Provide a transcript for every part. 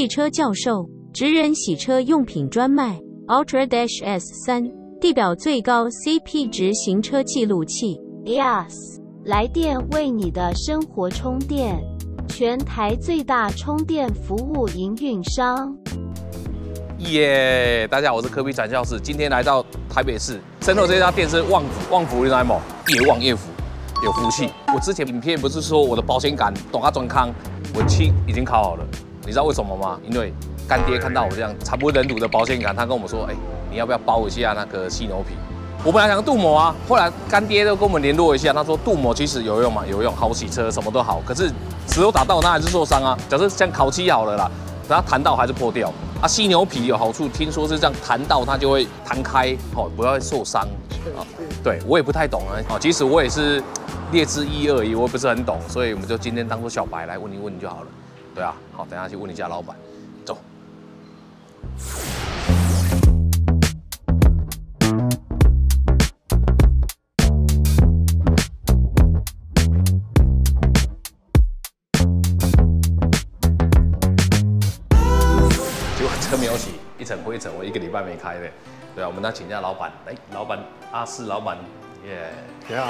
汽车教授，职人洗车用品专卖 Ultra-S3， 地表最高 CP 值行车记录器 YES， 来电为你的生活充电，全台最大充电服务营运商。 耶！ 大家好，我是科比展教士，今天来到台北市身后这家店是旺福，旺福你知道吗？越旺越福，有福气。我之前影片不是说我的保险杆懂它装康，我漆已经烤好了，你知道为什么吗？因为干爹看到我这样惨不忍睹的保险杆，他跟我们说，哎，你要不要包一下那个犀牛皮？我本来想镀膜啊，后来干爹都跟我们联络一下，他说镀膜其实有用嘛，有用，好洗车什么都好，可是石头打到那还是受伤啊。假设像烤漆好了啦，等它弹到还是破掉。 啊，犀牛皮有好处，听说是这样弹到它就会弹开，哦，不要受伤。啊，对我也不太懂啊，哦，其实我也是略知一二，我也不是很懂，所以我们就今天当做小白来问一问就好了。对啊，好，等一下去问一下老板，走。一层灰尘，我一个礼拜没开嘞。对啊，我们要请一下老板。哎，老板阿四，老板，耶，你好，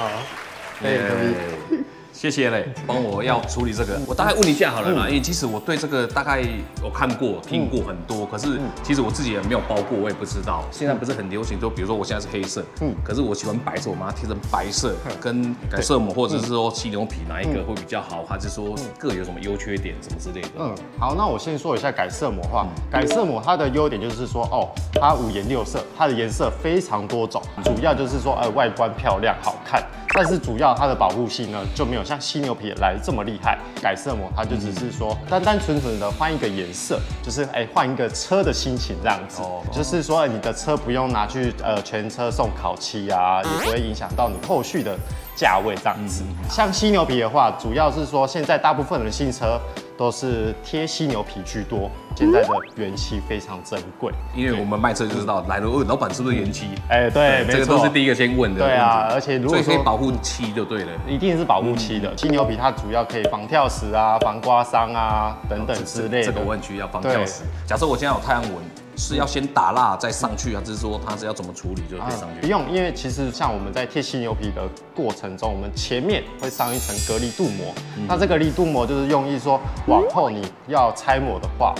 哎，谢谢嘞，帮我要处理这个。我大概问一下好了啦，因为其实我对这个大概我看过、听过很多，可是其实我自己也没有包过，我也不知道。现在不是很流行，就比如说我现在是黑色，可是我喜欢白色，我把它贴成白色跟改色膜，或者是说犀牛皮哪一个会比较好，还是说各有什么优缺点什么之类的？嗯，好，那我先说一下改色膜的话，改色膜它的优点就是说，哦，它五颜六色，它的颜色非常多种，主要就是说，外观漂亮好看，但是主要它的保护性呢就没有。 像犀牛皮来这么厉害，改色膜它就只是说单单纯纯的换一个颜色，就是哎换一个车的心情这样子，就是说你的车不用拿去全车送烤漆啊，也不会影响到你后续的价位这样子。像犀牛皮的话，主要是说现在大部分的新车都是贴犀牛皮居多，现在的原漆非常珍贵，因为我们卖车就知道来了问老板是不是原漆，哎对，这个都是第一个先问的。对啊，而且如果可以保护漆就对了，一定是保护漆。 犀牛皮它主要可以防跳石啊、防刮伤啊等等之类的。这个我很需要防跳石。假设我现在有太阳纹，是要先打蜡再上去，还是说它是要怎么处理就贴上去？不用，因为其实像我们在贴犀牛皮的过程中，我们前面会上一层隔离镀膜。那这个隔离镀膜就是用意说，往后你要拆膜的话。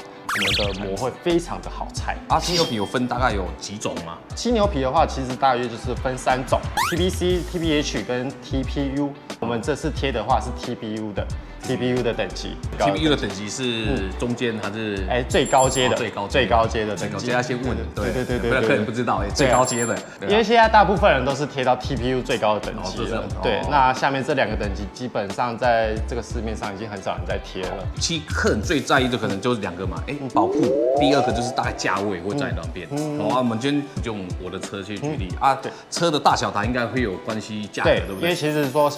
我们的膜会非常的好拆啊！犀牛皮有分大概有几种吗？犀牛皮的话，其实大约就是分三种 ：PVC、PPH 跟 TPU。我们这次贴的话是 TPU 的。 TPU 的等级 ，TPU 的等级是中间还是哎最高阶的？最高阶的等级，要先问的。对，不然客人不知道哎，最高阶的。因为现在大部分人都是贴到 TPU 最高的等级了。对，那下面这两个等级基本上在这个市面上已经很少人在贴了。其实客人最在意的可能就是两个嘛，哎保护，第二个就是大概价位会在哪边。好啊，我们今天用我的车去举例啊，对，车的大小它应该会有关系价格，对不对？因为其实说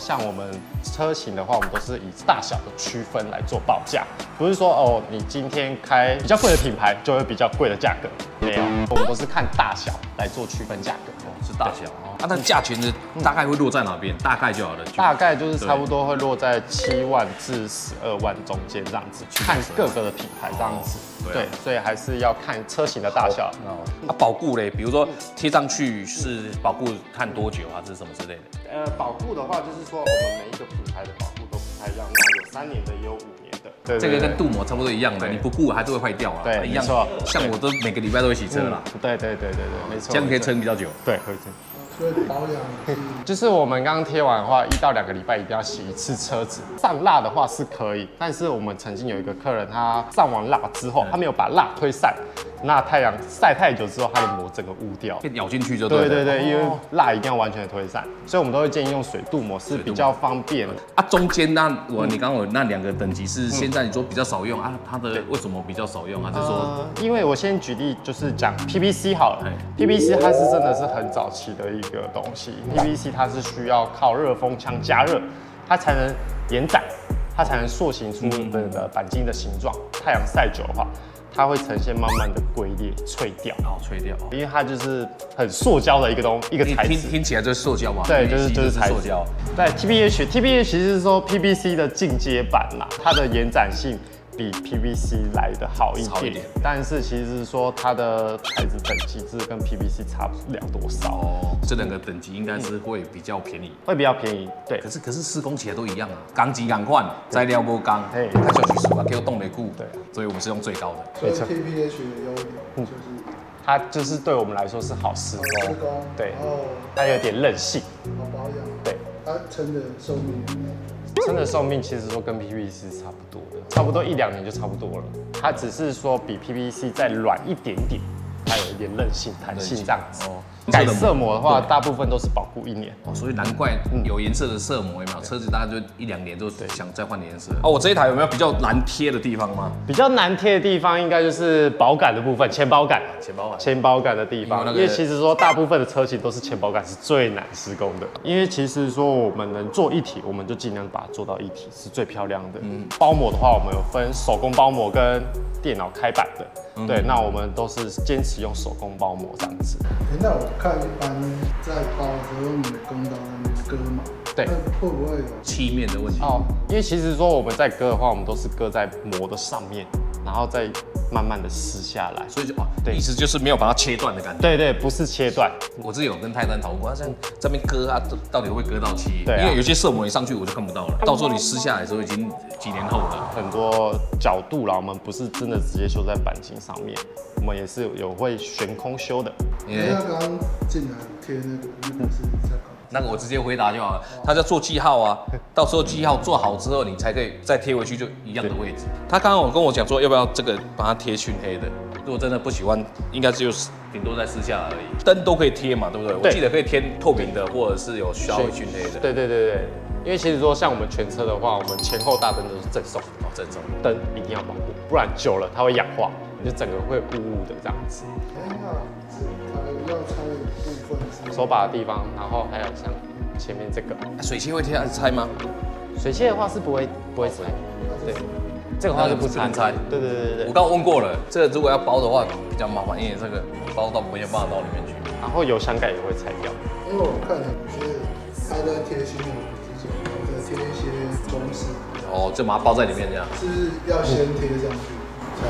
像我们车型的话，我们 都是以大小的区分来做报价，不是说哦，你今天开比较贵的品牌就会比较贵的价格，没有，我们都是看大小来做区分价格。哦，是大小哦。啊，那价钱的大概会落在哪边？大概就好了。大概就是差不多会落在7万至12万中间这样子，看各个的品牌这样子。对，所以还是要看车型的大小。那保固嘞，比如说贴上去是保固看多久啊，是什么之类的？保固的话，就是说我们每一个品牌的保固。 一样，那有3年的，也有5年的。对，这个跟镀膜差不多一样的，你不顾还是会坏掉啊。对，一样。像我都每个礼拜都会洗车啦。对，没错。这样可以撑比较久。对，可以撑。所以保养就是我们刚刚贴完的话，1到2个礼拜一定要洗一次车子。上蜡的话是可以，但是我们曾经有一个客人，他上完蜡之后，他没有把蜡推散。 那太阳晒太久之后，它的膜整个污掉，被咬进去就对了。对，因为蜡一定要完全的推散，所以我们都会建议用水镀膜是比较方便的。啊，中间那你刚刚有那两个等级是现在你说比较少用啊，它的为什么比较少用啊？就是说，因为我先举例就是讲 PVC 好了 ，PVC 它是真的是很早期的一个东西 ，PVC 它是需要靠热风枪加热，它才能延展，它才能塑形出的钣金的形状。太阳晒久的话。 它会呈现慢慢的龟裂、脆掉，然后脆掉，因为它就是很塑胶的一个材质，听起来就是塑胶嘛。对，就是塑胶。对 ，TPH 其实是说 PVC 的进阶版啦，它的延展性比 PVC 来的好一点，但是其实是说它的材质等级是跟 PVC 差不了多少哦。这两个等级应该是会比较便宜，会比较便宜。对，可是施工起来都一样啊，钢基钢块材料不钢，它就去输啊，给我动力固。对，所以我们是用最高的。所以 PPH 的优点就是它就是对我们来说是好施工，对，它有点韧性，好保养，对，它撑的寿命。 真的寿命其实说跟 PVC 差不多的，差不多1-2年就差不多了。它只是说比 PVC 再软一点点，它有一点韧性、弹性这样子。哦，改色膜的话，大部分都是保护1年。哦，所以难怪有颜色的色膜有没有？车子大概就1-2年就想再换颜色。哦，我这一台有没有比较难贴的地方吗？比较难贴的地方应该就是保杆的部分，前保杆。前保杆的地方，因为其实说大部分的车型都是前保杆是最难施工的，因为其实说我们能做一体，我们就尽量把它做到一体，是最漂亮的。包膜的话，我们有分手工包膜跟电脑开板的，对，那我们都是坚持用手工包膜这样子。那我看一般在包的时候，你的工刀那边割嘛，对，会不会有漆面的问题？哦，因为其实说我们在割的话，我们都是割在膜的上面，然后再。 慢慢的撕下来，所以就哦，对，意思就是没有把它切断的感觉。对对，不是切断。我自己有跟泰山讨论过，他像这边割啊，到底会割到漆？对、啊，因为有些色膜一上去我就看不到了，到时候你撕下来的时候已经几年后了。很多角度啦，我们不是真的直接修在板型上面，我们也是有会悬空修的。因为刚刚进来贴那个是在搞。 那个我直接回答就好了，他在做记号啊，到时候记号做好之后，你才可以再贴回去，就一样的位置。他刚刚有跟我讲说，要不要这个把它贴熏黑的？如果真的不喜欢，应该就是顶多再撕下而已。灯都可以贴嘛，对不对？我记得可以贴透明的，或者是有稍微熏黑的。对对对对，因为其实说像我们全车的话，我们前后大灯都是赠送哦，赠送灯一定要保护，不然久了它会氧化，你就整个会雾雾的这样子。 手把的地方，然后还有像前面这个水切会拆吗？水切的话是不会拆，对，这个话就不拆。对对对对，我刚问过了，这个如果要包的话比较麻烦，因为这个包到没有办法到里面去。然后油箱盖也会拆掉，因为我看了就是他在贴心膜之前，再贴一些装饰。哦，就把它包在里面这样。是要先贴上去，才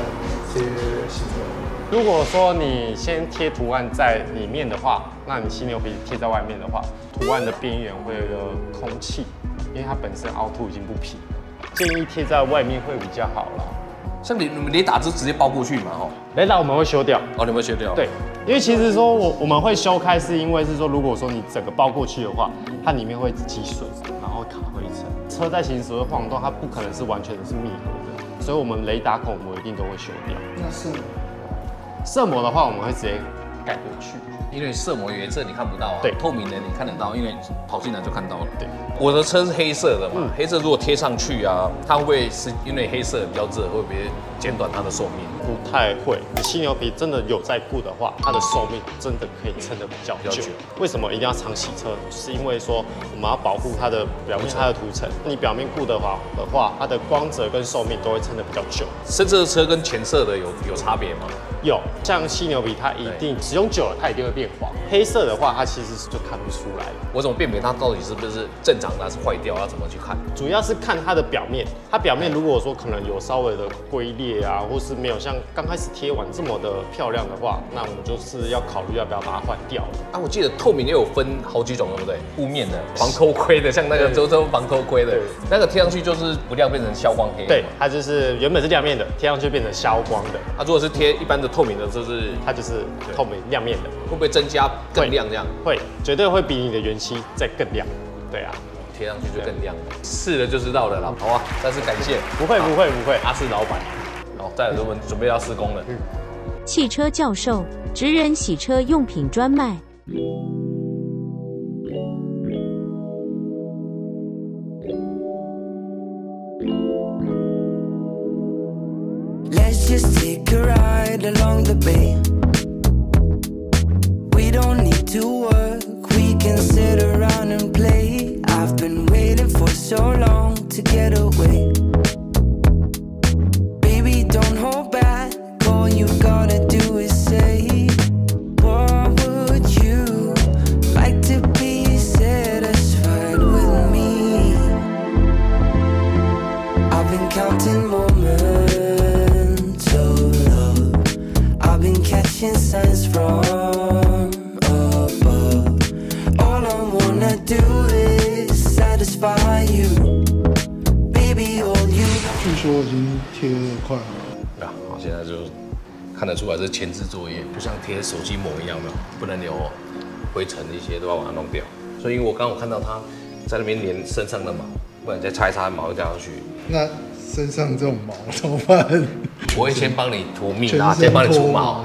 贴新的。 如果说你先贴图案在里面的话，那你犀牛皮贴在外面的话，图案的边缘会有空气，因为它本身凹凸已经不平，建议贴在外面会比较好啦。像你们雷打就直接包过去嘛，哦，雷打我们会修掉，哦，你们会修掉，对，因为其实说我们会修开，是因为是说如果说你整个包过去的话，它里面会积水，然后卡灰尘，车在行驶会晃动，它不可能是完全是密合的，所以我们雷打孔我们一定都会修掉。那是。 色膜的话，我们会直接盖过去，因为色膜颜色你看不到啊。对，透明的你看得到，因为跑进来就看到了。对，我的车是黑色的嘛，黑色如果贴上去啊，它会不会是因为黑色比较热，会不会减短它的寿命？不太会，你犀牛皮真的有在顾的话，它的寿命真的可以撑得比较久。为什么一定要常洗车？是因为说我们要保护它的表面，它的涂层。你表面顾的话，它的光泽跟寿命都会撑得比较久。深色的车跟浅色的有差别吗？ 有，像犀牛皮，它一定使用久了，它一定会变黄。黑色的话，它其实就看不出来了。我怎么辨别它到底是不是正常的，还是坏掉？要怎么去看？主要是看它的表面，它表面如果说可能有稍微的龟裂啊，或是没有像刚开始贴完这么的漂亮的话，那我们就是要考虑要不要把它换掉了。啊，我记得透明也有分好几种，对不对？雾面的、防偷窥的，像那个周周防偷窥的，那个贴上去就是不亮，变成消光黑。对，它就是原本是亮面的，贴上去变成消光的。啊，如果是贴一般的。 透明的就是它，就是透明亮面的，会不会增加更亮？这样会，绝对会比你的原漆再更亮。对啊，贴上去就更亮，试了就知道了啦。好啊，再次感谢，不会，阿四老板。好，再来我们准备要施工了。汽车教授，职人洗车用品专卖。 Just take a ride along the bay. We don't need to work, we can sit around and play. I've been waiting for so long to get away. Baby, don't hold back, all you've gotta do is say. Counting moments wanna do is satisfy you, baby, all you. 据说已经贴快了。啊，好，现在就看得出来是前置作业，不像贴手机膜一样的，不能有灰尘一些都要把它弄掉。所以我刚好看到他在那边连身上的毛，不然再擦一擦毛掉上去。那身上这种毛怎么办？我会先帮你涂蜜蜡，先帮你除毛。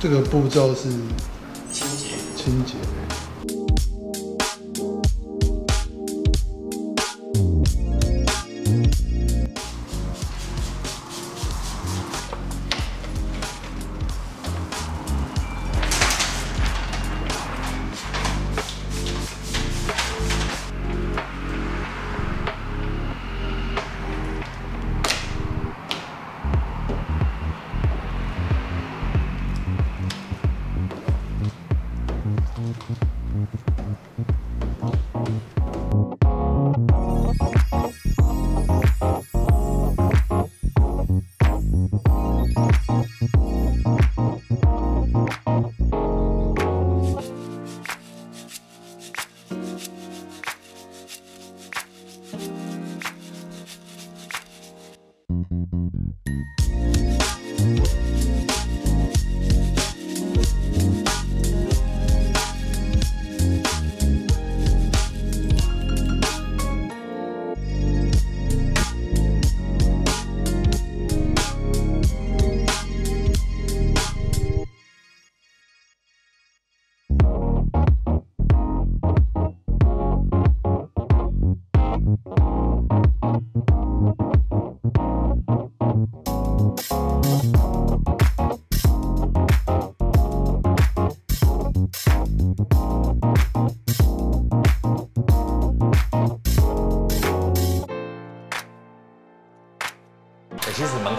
这个步骤是清洁，清洁。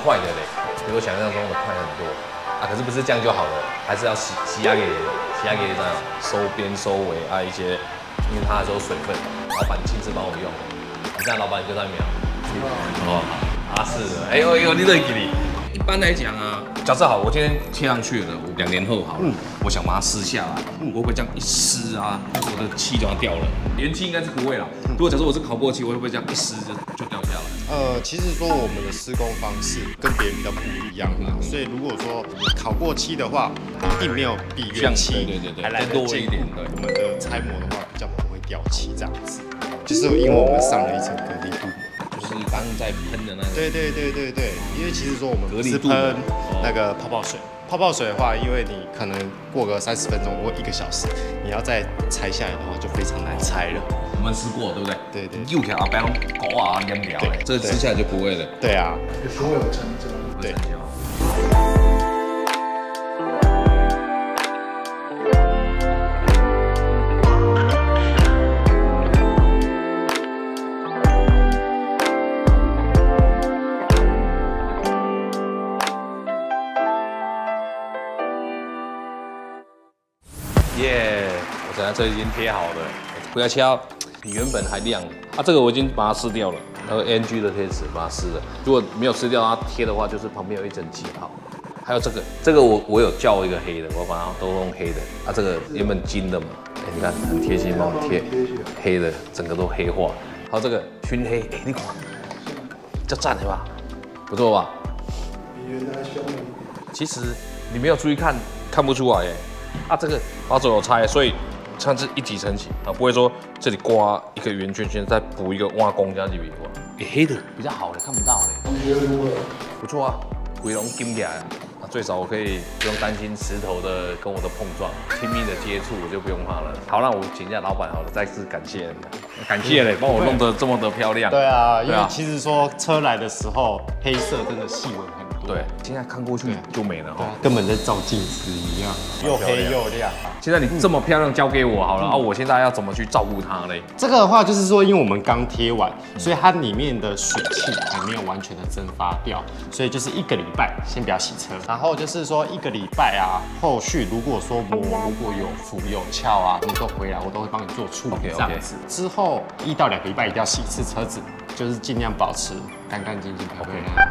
快的嘞，比我想象中的快很多啊！可是不是这样就好了，还是要洗压给这样收边收尾啊一些，因为它是有水分，老板亲自帮我用。你看老板就在秒，哦，啊是的，哎呦呦，你认给你。一般来讲啊，假设好，我今天贴上去了，2年后好了，我想把它撕下来，我会这样一撕啊，我的漆就要掉了。原漆应该是不会啦，如果假设我是烤过漆，我会不会这样一撕就掉下来？ 其实说我们的施工方式跟别人比较不一样啦，所以如果说烤过漆的话，一定没有比原漆还来得多一点。对，我们的拆模的话比较不会掉漆这样子，就是因为我们上了一层隔离镀膜，就是刚在喷的那个。对，因为其实说我们不是喷那个泡泡水，泡泡水的话，因为你可能过个30分钟或1个小时，你要再拆下来的话就非常难拆了。 我们吃过，对不对？对。又条阿白龙狗啊，黏黏的，这吃下来就不会了。对啊，不会有成交。对。耶！我等下这已经贴好了，不要敲。 比原本还亮啊！这个我已经把它撕掉了，那个 AMG 的贴纸把它撕了。如果没有撕掉它贴的话，就是旁边有一层气泡。还有这个我有叫一个黑的，我把它都弄黑的。啊，这个原本金的嘛，哎，你看很贴心，帮我贴黑的，整个都黑化。还有这个熏黑，哎，你看，叫赞对吧？不错吧？比原来凶了一点。其实你没有注意看，看不出来哎。啊，这个把手有拆，所以。 像是一体成型啊，不会说这里刮一个圆圈圈，再补一个挖工加几笔画。诶，黑的比较好嘞，看不到嘞。不错啊，鬼龙金起来啊，最少我可以不用担心石头的跟我的碰撞，亲密的接触我就不用怕了。好，那我请一下老板好了，再次感谢感谢嘞，帮我弄得这么的漂亮。对啊，因为其实说车来的时候，黑色真的细纹很多。对，现在看过去就没了哈，根本在照镜子一样，又黑又亮。 现在你这么漂亮交给我好了啊！我现在要怎么去照顾它嘞？这个的话就是说，因为我们刚贴完，所以它里面的水汽还没有完全的蒸发掉，所以就是1个礼拜先不要洗车。然后就是说1个礼拜啊，后续如果说膜如果有浮有翘啊，你都回来我都会帮你做处理这样子。之后1到2个礼拜一定要洗一次车子，就是尽量保持干干净净、漂漂亮亮。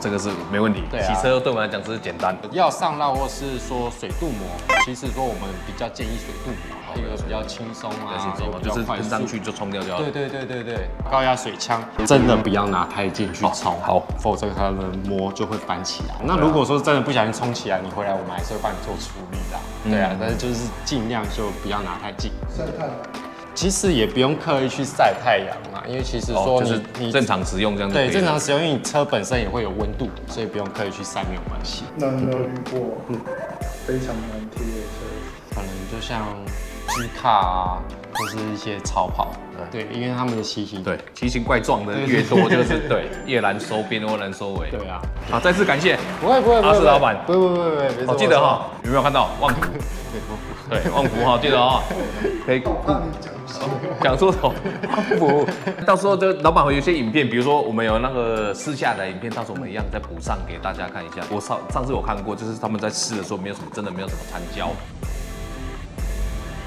这个是没问题。对啊，骑车对我们来讲是简单。要上烙或是说水镀膜，其实说我们比较建议水镀膜，一个比较轻松啊，就是喷上去就冲掉就好。对，高压水枪真的不要拿太近去冲，好，否则它的膜就会翻起来。那如果说真的不小心冲起来，你回来我们还是会帮你做处理的。对啊，但是就是尽量就不要拿太近。晒太阳。 其实也不用刻意去晒太阳嘛，因为其实说你正常使用这样对，正常使用，因为你车本身也会有温度，所以不用刻意去晒没有关系。那你有遇过非常难贴的车？可能就像G卡啊，或是一些超跑，对，因为他们的骑行对奇形怪状的越多，就是对越难收编或难收尾。对啊，好，再次感谢，不会，阿斯老板，不会，我记得哈，有没有看到旺福？对，旺福哈，记得哈，可以。 讲说什么？不，到时候就老板会有些影片，比如说我们有那个试驾的影片，到时候我们一样再补上给大家看一下。我上次有看过，就是他们在试的时候没有什么，真的没有什么残胶。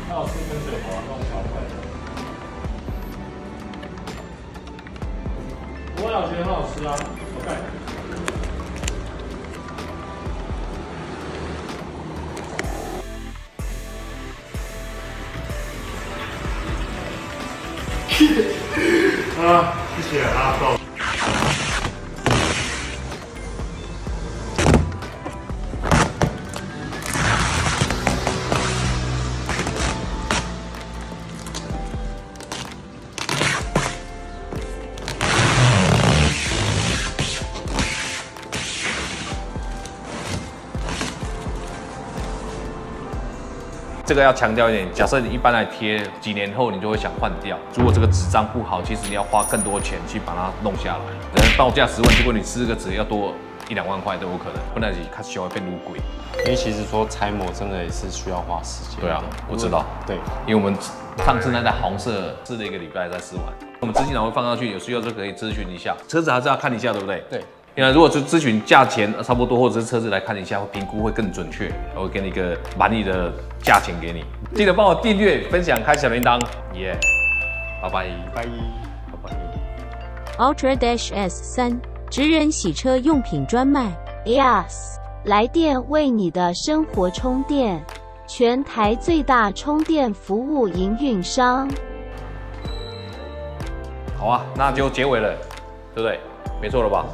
那我是跟水滑动调快的。我老觉得很好吃啊，我盖。啊，谢谢阿豆。这个要强调一点，假设你一般来贴，几年后你就会想换掉。如果这个纸张不好，其实你要花更多钱去把它弄下来。人报价10万，结果你吃这个纸要多1、2万块都有可能，不然你看修会变路鬼。因为其实说拆模真的也是需要花时间。对啊，我知道。对，因为我们上次那台红色试了1个礼拜才试完，我们资讯档会放上去，有需要就可以咨询一下。车子还是要看一下，对不对？对。 因为如果就咨询价钱差不多，或者是车子来看一下，评估会更准确。我会给你一个满意的价钱给你。记得帮我订阅、分享、开小铃铛，耶！拜拜。Ultra-S3 职人洗车用品专卖 ，YES 来电为你的生活充电，全台最大充电服务营运商。好啊，那就结尾了，对不对？ 没错了吧？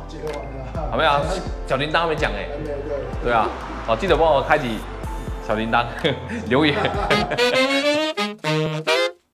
好没有？小铃铛没讲哎。对啊，好，记得帮我开启小铃铛，留言。